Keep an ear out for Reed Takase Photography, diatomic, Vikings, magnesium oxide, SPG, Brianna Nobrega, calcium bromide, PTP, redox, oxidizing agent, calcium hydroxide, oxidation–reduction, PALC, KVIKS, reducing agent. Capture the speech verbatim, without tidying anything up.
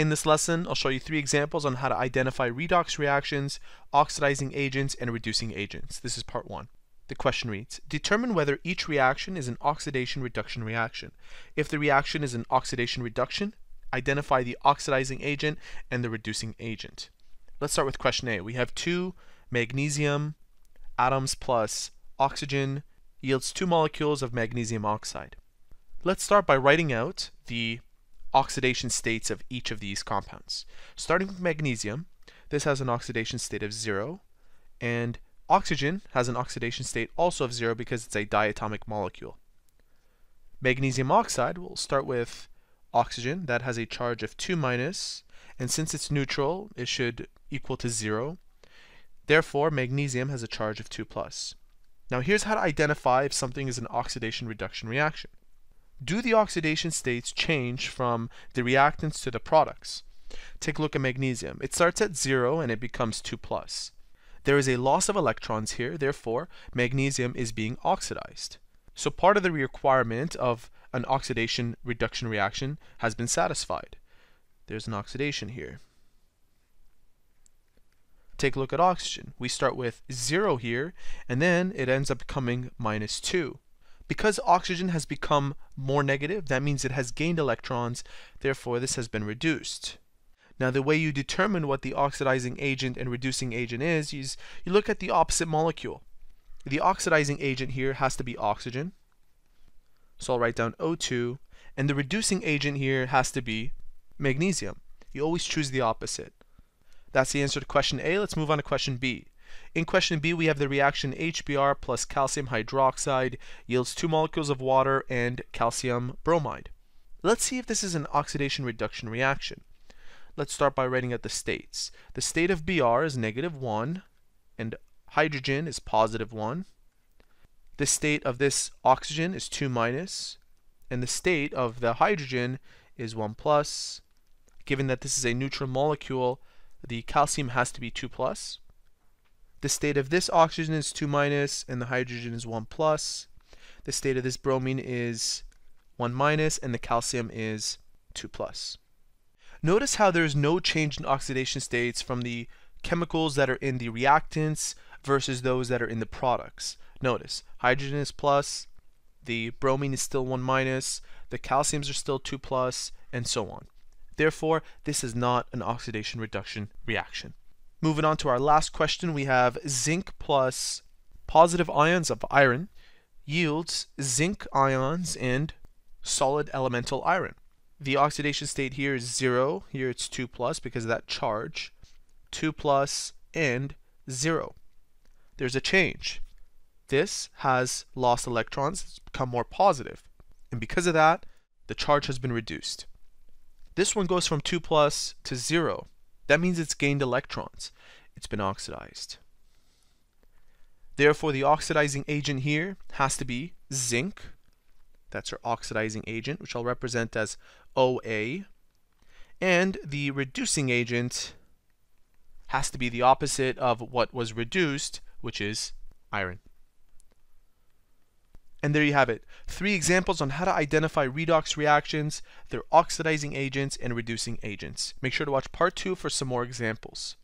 In this lesson, I'll show you three examples on how to identify redox reactions, oxidizing agents, and reducing agents. This is part one. The question reads, determine whether each reaction is an oxidation-reduction reaction. If the reaction is an oxidation-reduction, identify the oxidizing agent and the reducing agent. Let's start with question A. We have two magnesium atoms plus oxygen yields two molecules of magnesium oxide. Let's start by writing out the oxidation states of each of these compounds. Starting with magnesium, this has an oxidation state of zero, and oxygen has an oxidation state also of zero because it's a diatomic molecule. Magnesium oxide, we'll start with oxygen, that has a charge of two minus, and since it's neutral, it should equal to zero. Therefore, magnesium has a charge of two plus. Now here's how to identify if something is an oxidation-reduction reaction. Do the oxidation states change from the reactants to the products? Take a look at magnesium. It starts at zero and it becomes two plus. There is a loss of electrons here, therefore magnesium is being oxidized. So part of the requirement of an oxidation reduction reaction has been satisfied. There's an oxidation here. Take a look at oxygen. We start with zero here and then it ends up becoming minus two. Because oxygen has become more negative, that means it has gained electrons, therefore this has been reduced. Now the way you determine what the oxidizing agent and reducing agent is, is you look at the opposite molecule. The oxidizing agent here has to be oxygen, so I'll write down O two, and the reducing agent here has to be magnesium. You always choose the opposite. That's the answer to question A. Let's move on to question B. In question B, we have the reaction H B r plus calcium hydroxide yields two molecules of water and calcium bromide. Let's see if this is an oxidation-reduction reaction. Let's start by writing out the states. The state of B r is negative one, and hydrogen is positive one. The state of this oxygen is two minus, and the state of the hydrogen is one plus. Given that this is a neutral molecule, the calcium has to be two plus. The state of this oxygen is two minus and the hydrogen is one plus. The state of this bromine is one minus and the calcium is two plus. Notice how there's no change in oxidation states from the chemicals that are in the reactants versus those that are in the products. Notice hydrogen is plus, the bromine is still one minus, the calciums are still two plus, and so on. Therefore, this is not an oxidation-reduction reaction. Moving on to our last question, we have zinc plus positive ions of iron yields zinc ions and solid elemental iron. The oxidation state here is zero, here it's two plus because of that charge, two plus and zero. There's a change. This has lost electrons, it's become more positive, and because of that, the charge has been reduced. This one goes from two plus to zero. That means it's gained electrons. It's been oxidized. Therefore, the oxidizing agent here has to be zinc. That's our oxidizing agent, which I'll represent as O A. And the reducing agent has to be the opposite of what was reduced, which is iron. And there you have it. Three examples on how to identify redox reactions, their oxidizing agents, and reducing agents. Make sure to watch part two for some more examples.